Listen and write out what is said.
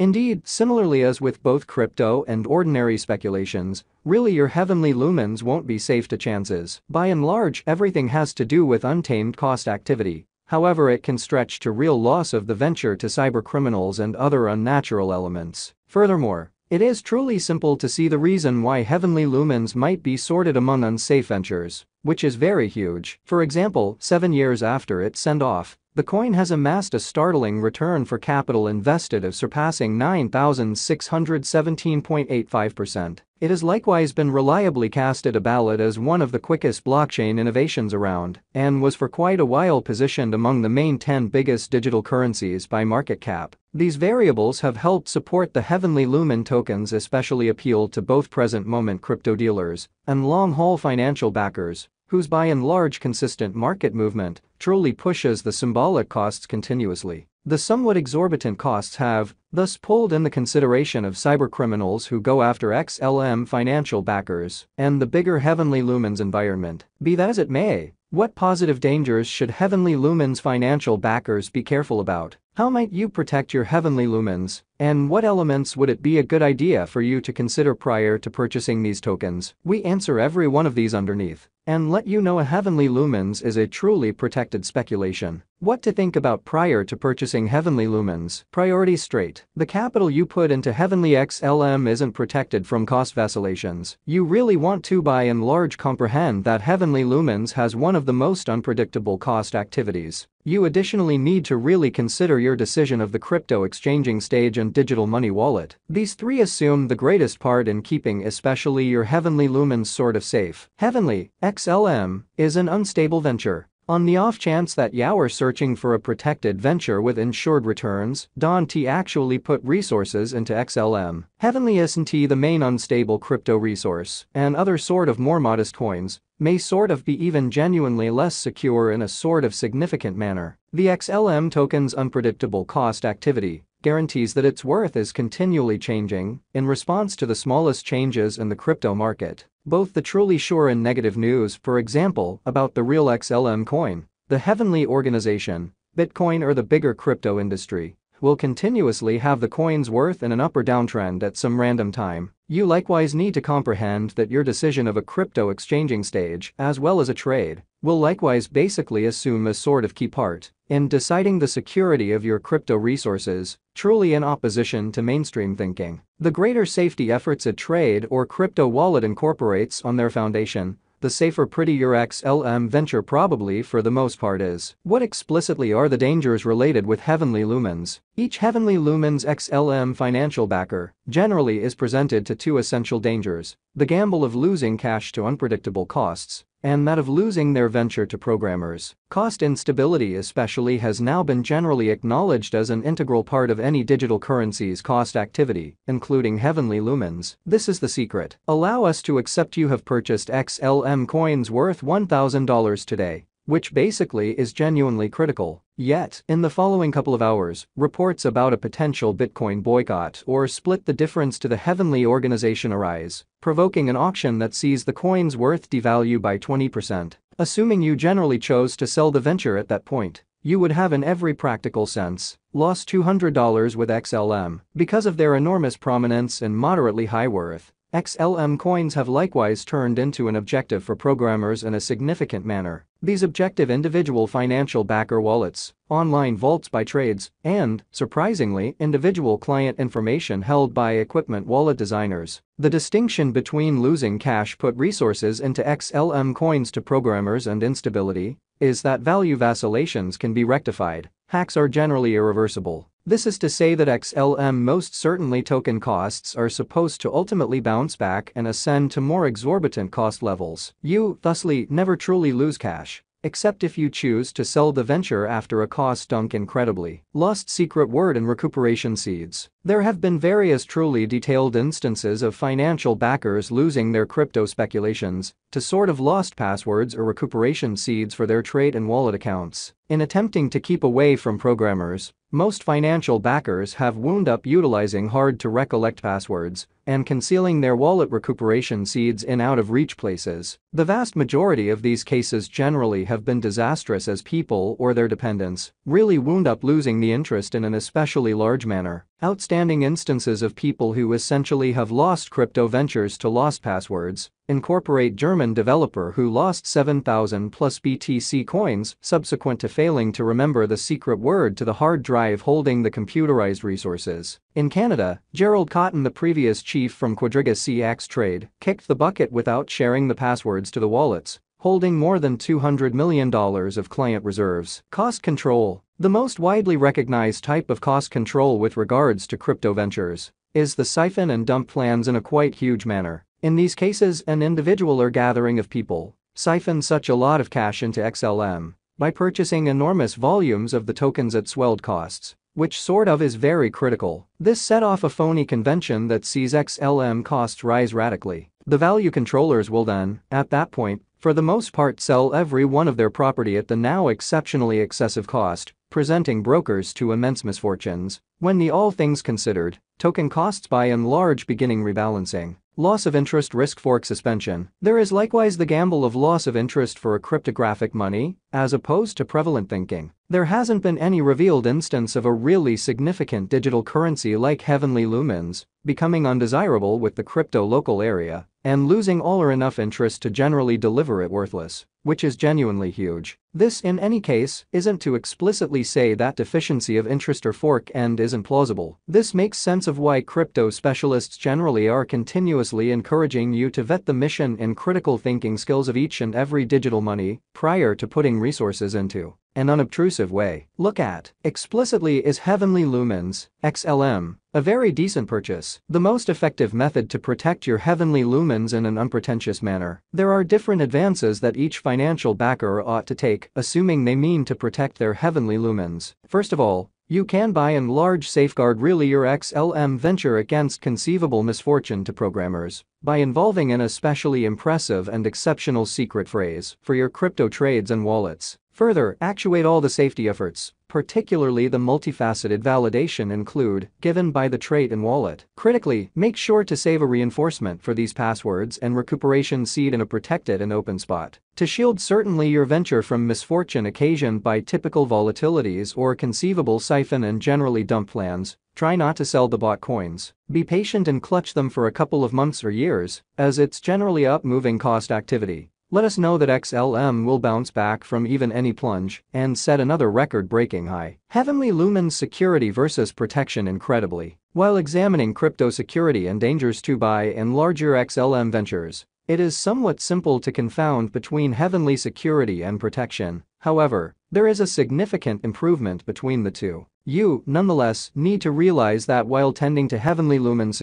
Indeed, similarly as with both crypto and ordinary speculations, really your heavenly lumens won't be safe to chances. By and large, everything has to do with untamed cost activity. However, it can stretch to real loss of the venture to cybercriminals and other unnatural elements. Furthermore, it is truly simple to see the reason why heavenly lumens might be sorted among unsafe ventures, which is very huge. For example, 7 years after its send-off, the coin has amassed a startling return for capital invested of surpassing 9,617.85%. It has likewise been reliably casted a ballot as one of the quickest blockchain innovations around, and was for quite a while positioned among the main 10 biggest digital currencies by market cap. These variables have helped support the heavenly lumen tokens, especially appeal to both present-moment crypto dealers and long-haul financial backers, whose by and large consistent market movement truly pushes the symbolic costs continuously. The somewhat exorbitant costs have thus pulled in the consideration of cybercriminals who go after XLM financial backers and the bigger heavenly lumens environment. Be that as it may, what positive dangers should heavenly lumens financial backers be careful about? How might you protect your heavenly lumens, and what elements would it be a good idea for you to consider prior to purchasing these tokens? We answer every one of these underneath and let you know a heavenly lumens is a truly protected speculation. What to think about prior to purchasing heavenly lumens. Priority straight. The capital you put into heavenly XLM isn't protected from cost vacillations. You really want to by and large comprehend that heavenly lumens has one of the most unpredictable cost activities. You additionally need to really consider your decision of the crypto exchanging stage and digital money wallet. These three assume the greatest part in keeping especially your heavenly lumens sort of safe. Heavenly XLM is an unstable venture. On the off chance that you are searching for a protected venture with insured returns, don't actually put resources into XLM. Heavenly isn't the main unstable crypto resource, and other sort of more modest coins may sort of be even genuinely less secure in a sort of significant manner. The XLM token's unpredictable cost activity guarantees that its worth is continually changing in response to the smallest changes in the crypto market. Both the truly sure and negative news, for example, about the real XLM coin, the heavenly organization, Bitcoin or the bigger crypto industry, will continuously have the coin's worth in an up or downtrend at some random time. You likewise need to comprehend that your decision of a crypto exchanging stage, as well as a trade, will likewise basically assume a sort of key part in deciding the security of your crypto resources, truly in opposition to mainstream thinking. The greater safety efforts a trade or crypto wallet incorporates on their foundation, the safer pretty your XLM venture probably for the most part is. What explicitly are the dangers related with heavenly lumens? Each heavenly lumens XLM financial backer generally is presented to two essential dangers: the gamble of losing cash to unpredictable costs, and that of losing their venture to programmers. Cost instability especially has now been generally acknowledged as an integral part of any digital currency's cost activity, including heavenly lumens. This is the secret. Allow us to accept you have purchased XLM coins worth $1,000 today, which basically is genuinely critical. Yet, in the following couple of hours, reports about a potential Bitcoin boycott or split the difference to the heavenly organization arise, provoking an auction that sees the coin's worth devalue by 20%. Assuming you generally chose to sell the venture at that point, you would have in every practical sense lost $200 with XLM. Because of their enormous prominence and moderately high worth, XLM coins have likewise turned into an objective for programmers in a significant manner. These objective individual financial backer wallets, online vaults by trades, and, surprisingly, individual client information held by equipment wallet designers. The distinction between losing cash put resources into XLM coins to programmers and instability is that value vacillations can be rectified. Hacks are generally irreversible. This is to say that XLM most certainly token costs are supposed to ultimately bounce back and ascend to more exorbitant cost levels. You, thusly, never truly lose cash, except if you choose to sell the venture after a cost dunk incredibly. Lost secret word and recuperation seeds. There have been various truly detailed instances of financial backers losing their crypto speculations to sort of lost passwords or recuperation seeds for their trade and wallet accounts. In attempting to keep away from programmers, most financial backers have wound up utilizing hard-to-recollect passwords and concealing their wallet recuperation seeds in out-of-reach places. The vast majority of these cases generally have been disastrous as people or their dependents really wound up losing the interest in an especially large manner. Outstanding instances of people who essentially have lost crypto ventures to lost passwords incorporate German developer who lost 7,000 plus BTC coins subsequent to failing to remember the secret word to the hard drive holding the computerized resources. In Canada, Gerald Cotton, the previous chief from Quadriga CX Trade, kicked the bucket without sharing the passwords to the wallets, holding more than $200 million of client reserves. Cost control. The most widely recognized type of cost control with regards to crypto ventures is the siphon and dump plans in a quite huge manner. In these cases, an individual or gathering of people siphons such a lot of cash into XLM by purchasing enormous volumes of the tokens at swelled costs, which sort of is very critical. This set off a phony convention that sees XLM costs rise radically. The value controllers will then, at that point, for the most part sell every one of their property at the now exceptionally excessive cost, presenting brokers to immense misfortunes when the all things considered token costs by and large beginning rebalancing. Loss of interest risk. Fork suspension. There is likewise the gamble of loss of interest for a cryptographic money, as opposed to prevalent thinking. There hasn't been any revealed instance of a really significant digital currency like Heavenly Lumens becoming undesirable with the crypto local area and losing all or enough interest to generally deliver it worthless, which is genuinely huge. This in any case isn't to explicitly say that deficiency of interest or fork end isn't plausible. This makes sense of why crypto specialists generally are continuously encouraging you to vet the mission and critical thinking skills of each and every digital money prior to putting resources into an unobtrusive way. Look at explicitly is Heavenly Lumens, XLM, a very decent purchase. The most effective method to protect your Heavenly Lumens in an unpretentious manner. There are different advances that each financial backer ought to take, assuming they mean to protect their Heavenly Lumens. First of all, you can by and large safeguard really your XLM venture against conceivable misfortune to programmers by involving an especially impressive and exceptional secret phrase for your crypto trades and wallets. Further, actuate all the safety efforts, particularly the multifaceted validation include given by the trade and wallet. Critically, make sure to save a reinforcement for these passwords and recuperation seed in a protected and open spot to shield certainly your venture from misfortune occasioned by typical volatilities or conceivable siphon and generally dump plans. Try not to sell the bought coins. Be patient and clutch them for a couple of months or years, as it's generally up-moving cost activity. Let us know that XLM will bounce back from even any plunge and set another record-breaking high. Heavenly Lumens security versus protection. Incredibly, while examining crypto security and dangers to buy and larger XLM ventures, it is somewhat simple to confound between heavenly security and protection. However, there is a significant improvement between the two. You, nonetheless, need to realize that while tending to Heavenly Lumens